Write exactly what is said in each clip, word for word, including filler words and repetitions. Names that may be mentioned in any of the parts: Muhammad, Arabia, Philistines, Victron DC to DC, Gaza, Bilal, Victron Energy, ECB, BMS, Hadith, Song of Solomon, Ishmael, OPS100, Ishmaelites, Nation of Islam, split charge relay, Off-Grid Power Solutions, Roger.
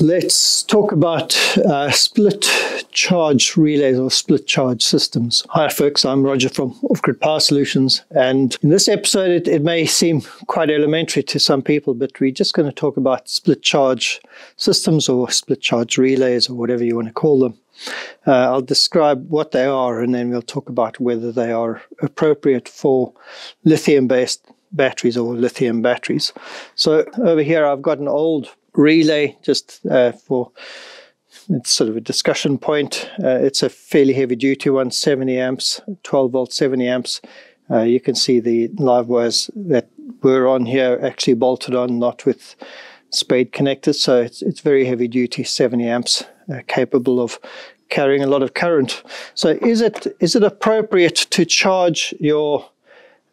Let's talk about uh, split charge relays or split charge systems. Hi folks, I'm Roger from Off-Grid Power Solutions, and in this episode it, it may seem quite elementary to some people, but we're just going to talk about split charge systems or split charge relays or whatever you want to call them. Uh, I'll describe what they are, and then we'll talk about whether they are appropriate for lithium-based batteries or lithium batteries. So over here I've got an old relay just uh, for it's sort of a discussion point. Uh, it's a fairly heavy duty one, seventy amps, twelve volt, seventy amps. Uh, you can see the live wires that were on here actually bolted on, not with spade connectors, so it's, it's very heavy duty, seventy amps, uh, capable of carrying a lot of current. So is it is it appropriate to charge your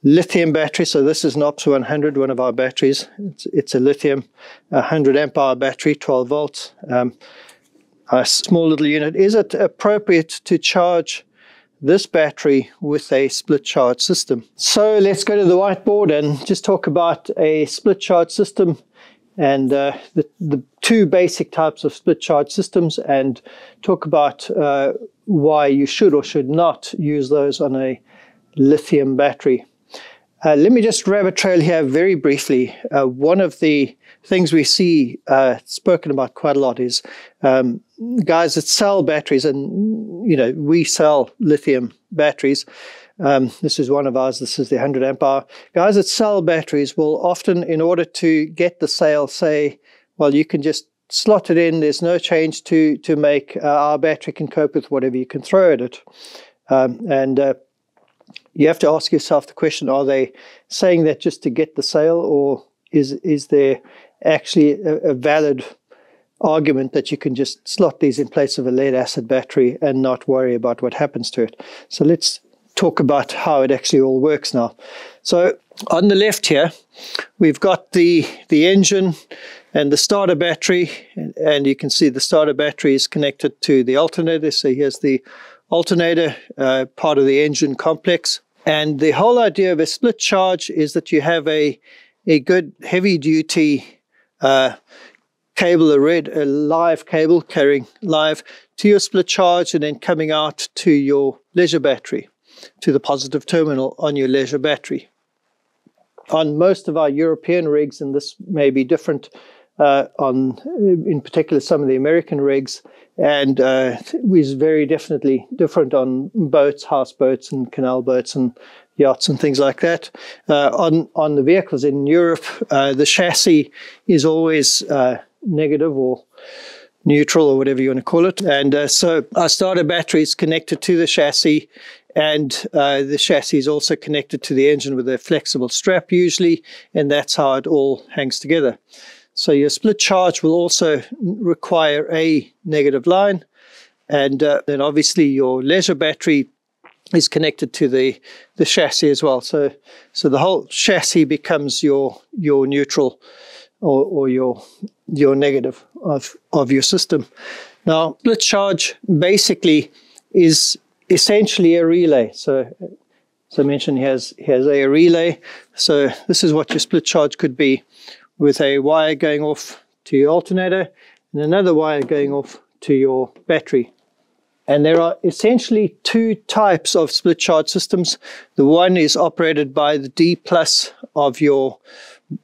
lithium battery? So this is an O P S one hundred, one of our batteries. It's, it's a lithium one hundred amp hour battery, twelve volts. Um, a small little unit. Is it appropriate to charge this battery with a split charge system? So let's go to the whiteboard and just talk about a split charge system and uh, the, the two basic types of split charge systems, and talk about uh, why you should or should not use those on a lithium battery. Uh, let me just rabbit trail here very briefly. Uh, one of the things we see uh, spoken about quite a lot is um, guys that sell batteries, and you know, we sell lithium batteries. Um, this is one of ours. This is the one hundred amp hour. Guys that sell batteries will often, in order to get the sale, say, well, you can just slot it in. There's no change to to make. Uh, our battery can cope with whatever you can throw at it. Um, and uh, You have to ask yourself the question, are they saying that just to get the sale, or is is there actually a, a valid argument that you can just slot these in place of a lead acid battery and not worry about what happens to it? So let's talk about how it actually all works now. So on the left here, we've got the, the engine and the starter battery, and, and you can see the starter battery is connected to the alternator. So here's the alternator, uh, part of the engine complex. And the whole idea of a split charge is that you have a, a good heavy duty uh, cable, a red, a live cable carrying live to your split charge and then coming out to your leisure battery, to the positive terminal on your leisure battery. On most of our European rigs, and this may be different uh, on, in particular, some of the American rigs, and uh, is very definitely different on boats, houseboats and canal boats and yachts and things like that. Uh, on, on the vehicles in Europe, uh, the chassis is always uh, negative or neutral or whatever you want to call it. And uh, so our starter battery is connected to the chassis, and uh, the chassis is also connected to the engine with a flexible strap usually, and that's how it all hangs together. So your split charge will also require a negative line, and uh, then obviously your leisure battery is connected to the, the chassis as well. So, so the whole chassis becomes your your neutral or, or your your negative of of your system. Now, split charge basically is essentially a relay. So, as I mentioned, here's here's a relay. So this is what your split charge could be, with a wire going off to your alternator and another wire going off to your battery. And there are essentially two types of split charge systems. The one is operated by the D plus of your,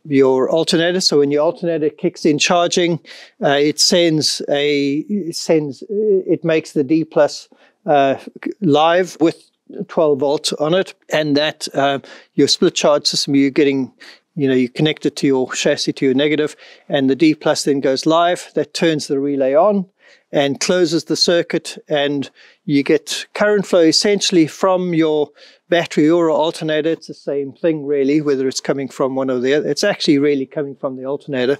your alternator. So when your alternator kicks in charging, uh, it sends a, it sends, it makes the D plus uh, live with twelve volts on it. And that uh, your split charge system, you're getting, you know, you connect it to your chassis, to your negative, and the D plus then goes live. That turns the relay on and closes the circuit, and you get current flow essentially from your battery or alternator. It's the same thing really, whether it's coming from one or the other. It's actually really coming from the alternator.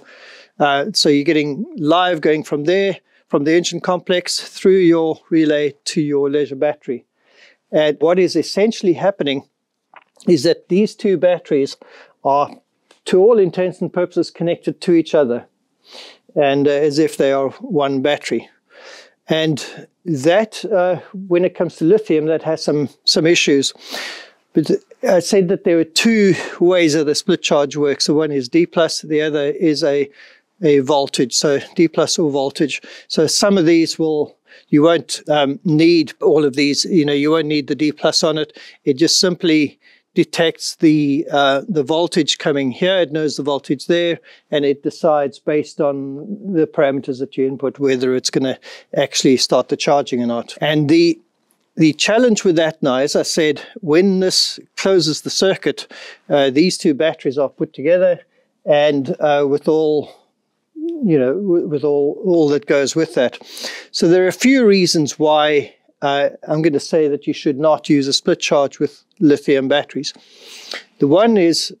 Uh, so you're getting live going from there, from the engine complex through your relay to your leisure battery. And what is essentially happening is that these two batteries are, to all intents and purposes, connected to each other, and uh, as if they are one battery. And that, uh, when it comes to lithium, that has some, some issues. But I said that there are two ways that the split charge works. So one is D plus, the other is a a voltage, so D plus or voltage. So some of these will, you won't um, need all of these, you know, you won't need the D plus on it. It just simply detects the, uh, the voltage coming here, it knows the voltage there, and it decides based on the parameters that you input whether it's going to actually start the charging or not. And the The challenge with that now, as I said, when this closes the circuit, uh, these two batteries are put together, and uh, with all, you know, with all all that goes with that. So there are a few reasons why uh, I'm going to say that you should not use a split charge with lithium batteries. The one is,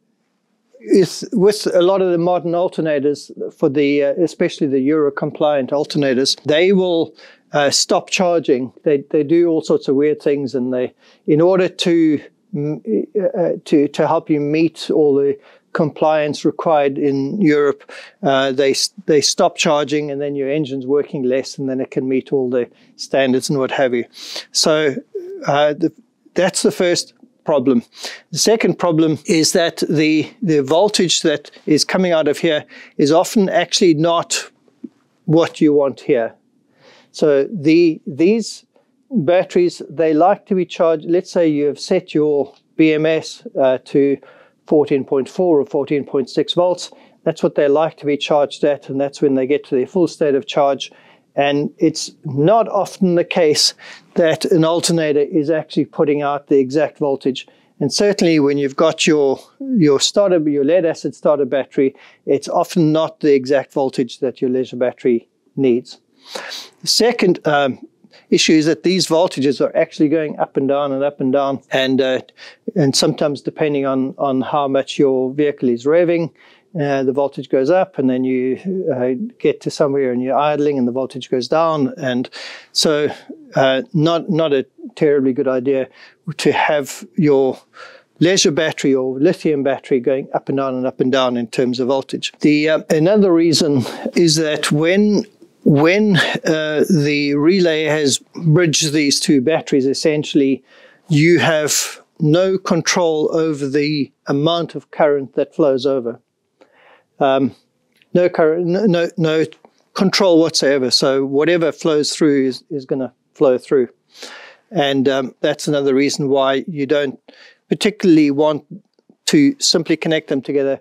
is with a lot of the modern alternators, for the uh, especially the Euro compliant alternators, they will Uh, stop charging. They they do all sorts of weird things, and they, in order to uh, to to help you meet all the compliance required in Europe, uh, they they stop charging, and then your engine's working less, and then it can meet all the standards and what have you. So uh, the, that's the first problem. The second problem is that the the voltage that is coming out of here is often actually not what you want here. So the, these batteries, they like to be charged. Let's say you have set your B M S uh, to fourteen point four or fourteen point six volts. That's what they like to be charged at, and that's when they get to their full state of charge. And it's not often the case that an alternator is actually putting out the exact voltage. And certainly when you've got your, your starter, your lead acid starter battery, it's often not the exact voltage that your leisure battery needs. The second um, issue is that these voltages are actually going up and down and up and down, and uh, and sometimes depending on on how much your vehicle is revving, uh, the voltage goes up, and then you uh, get to somewhere and you're idling, and the voltage goes down. And so, uh, not not a terribly good idea to have your leisure battery or lithium battery going up and down and up and down in terms of voltage. The uh, another reason is that when When uh, the relay has bridged these two batteries, essentially, you have no control over the amount of current that flows over. Um, no current, no, no control whatsoever. So whatever flows through is, is going to flow through. And um, that's another reason why you don't particularly want to simply connect them together,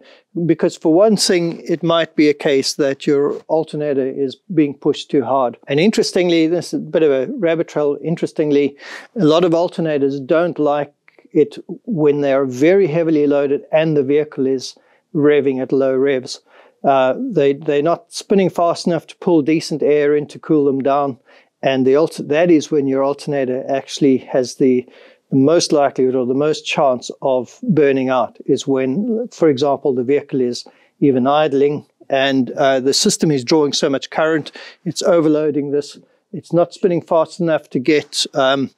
because for one thing, it might be a case that your alternator is being pushed too hard. And interestingly, this is a bit of a rabbit trail, interestingly, a lot of alternators don't like it when they are very heavily loaded and the vehicle is revving at low revs. Uh, they, they're not spinning fast enough to pull decent air in to cool them down, and the alter that is when your alternator actually has the The most likelihood or the most chance of burning out, is when, for example, the vehicle is even idling and uh, the system is drawing so much current, it's overloading this, it's not spinning fast enough to get um,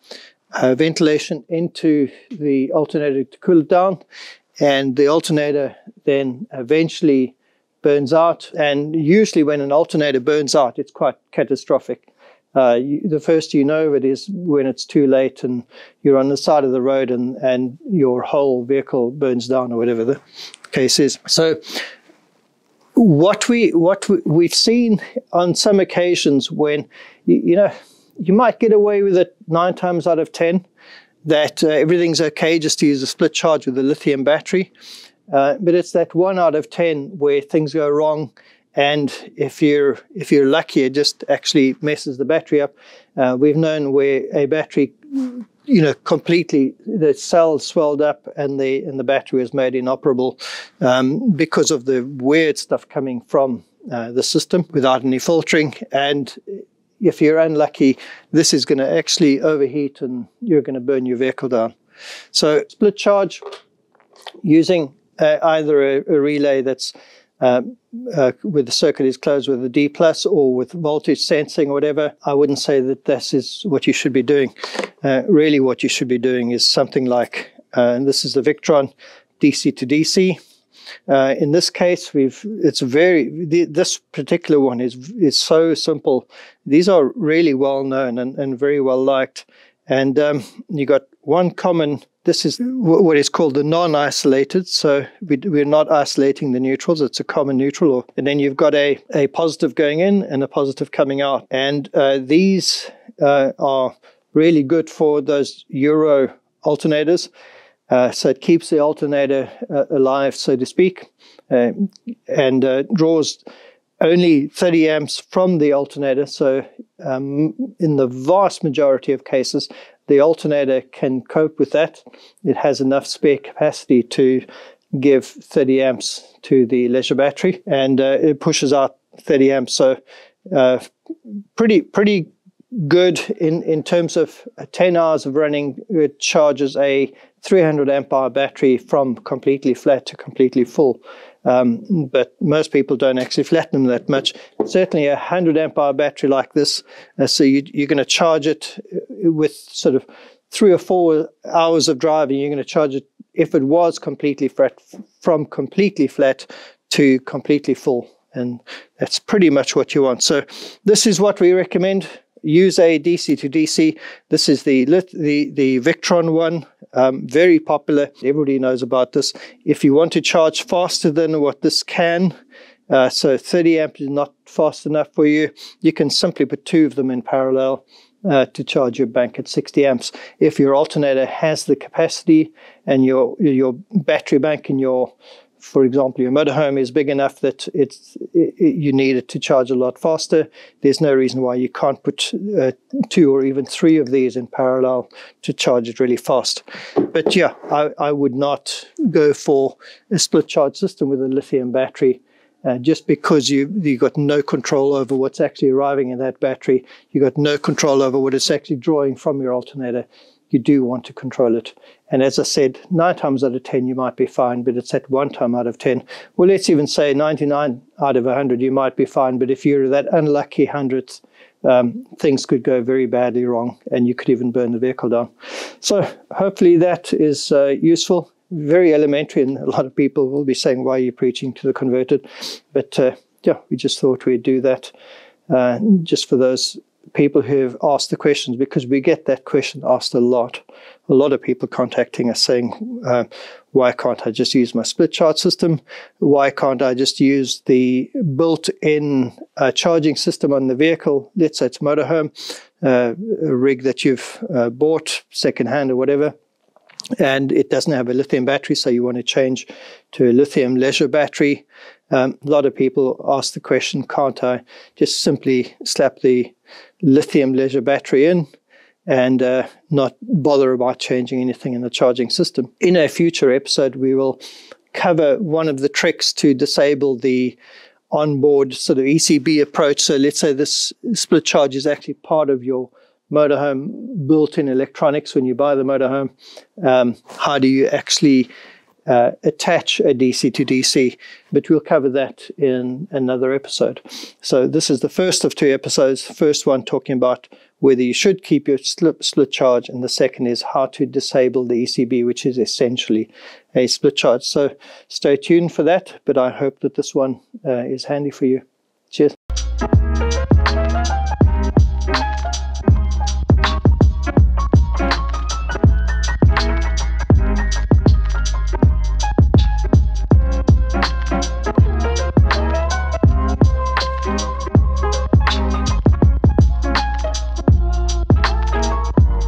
uh, ventilation into the alternator to cool it down, and the alternator then eventually burns out. And usually when an alternator burns out, it's quite catastrophic. Uh, you, the first you know of it is when it's too late and you're on the side of the road and, and your whole vehicle burns down or whatever the case is. So what, we, what we, we've seen on some occasions when, you, you know, you might get away with it nine times out of ten, that uh, everything's okay just to use a split charge with a lithium battery. Uh, but it's that one out of ten where things go wrong. And if you're, if you're lucky, it just actually messes the battery up. Uh, we've known where a battery, you know, completely, the cell swelled up and the, and the battery was made inoperable um, because of the weird stuff coming from uh, the system without any filtering. And if you're unlucky, this is going to actually overheat and you're going to burn your vehicle down. So split charge using uh, either a, a relay that's Uh, uh, with the circuit is closed with a D plus or with voltage sensing or whatever, I wouldn't say that this is what you should be doing. Uh, really what you should be doing is something like, uh, and this is the Victron D C to D C. Uh, in this case, we've, it's very, the, this particular one is, is so simple. These are really well known and, and very well liked. And um, you got one common, this is what is called the non-isolated. So we, we're not isolating the neutrals. It's a common neutral. Or, and then you've got a, a positive going in and a positive coming out. And uh, these uh, are really good for those euro alternators. Uh, so it keeps the alternator uh, alive, so to speak, uh, and uh, draws only thirty amps from the alternator. So um, in the vast majority of cases, the alternator can cope with that. It has enough spare capacity to give thirty amps to the leisure battery, and uh, it pushes out thirty amps. So uh, pretty, pretty good in, in terms of ten hours of running. It charges a three hundred amp hour battery from completely flat to completely full. Um, but most people don't actually flatten them that much. Certainly a one hundred amp hour battery like this, uh, so you, you're going to charge it with sort of three or four hours of driving. You're going to charge it, if it was completely flat, from completely flat to completely full. And that's pretty much what you want. So this is what we recommend. Use a D C to D C. This is the the, the Victron one, um, very popular. Everybody knows about this. If you want to charge faster than what this can, uh, so thirty amp is not fast enough for you, you can simply put two of them in parallel uh, to charge your bank at sixty amps. If your alternator has the capacity and your your battery bank in your, for example, your motorhome is big enough that it's, it, you need it to charge a lot faster, there's no reason why you can't put uh, two or even three of these in parallel to charge it really fast. But yeah, I, I would not go for a split charge system with a lithium battery, uh, just because you, you've got no control over what's actually arriving in that battery. You've got no control over what it's actually drawing from your alternator. You do want to control it. And as I said, nine times out of ten, you might be fine, but it's at one time out of ten. Well, let's even say ninety-nine out of a hundred, you might be fine, but if you're that unlucky hundredth, um, things could go very badly wrong, and you could even burn the vehicle down. So hopefully that is uh, useful, very elementary, and a lot of people will be saying, why are you preaching to the converted? But uh, yeah, we just thought we'd do that uh, just for those people who have asked the questions, because we get that question asked a lot. A lot of people contacting us saying, uh, why can't I just use my split charge system? Why can't I just use the built-in uh, charging system on the vehicle? Let's say it's motorhome, uh, a rig that you've uh, bought secondhand or whatever, and it doesn't have a lithium battery, so you want to change to a lithium leisure battery. Um, a lot of people ask the question, can't I just simply slap the lithium leisure battery in and uh, not bother about changing anything in the charging system? In a future episode, we will cover one of the tricks to disable the onboard sort of E C B approach. So let's say this split charge is actually part of your motorhome built-in electronics when you buy the motorhome. Um, how do you actually Uh, attach a D C to D C? But we'll cover that in another episode. So this is the first of two episodes. First one talking about whether you should keep your slip, split charge, and the second is how to disable the E C B, which is essentially a split charge. So stay tuned for that, but I hope that this one uh, is handy for you. Cheers.